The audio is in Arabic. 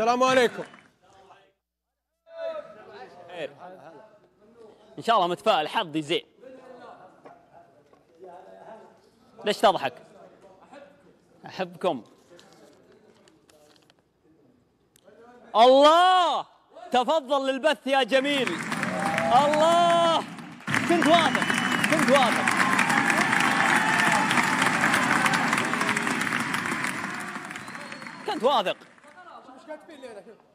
السلام عليكم. ان شاء الله متفائل، حظي زين. ليش تضحك؟ احبكم. الله، تفضل للبث يا جميل. الله، كنت واثق، كنت واثق. كنت واثق.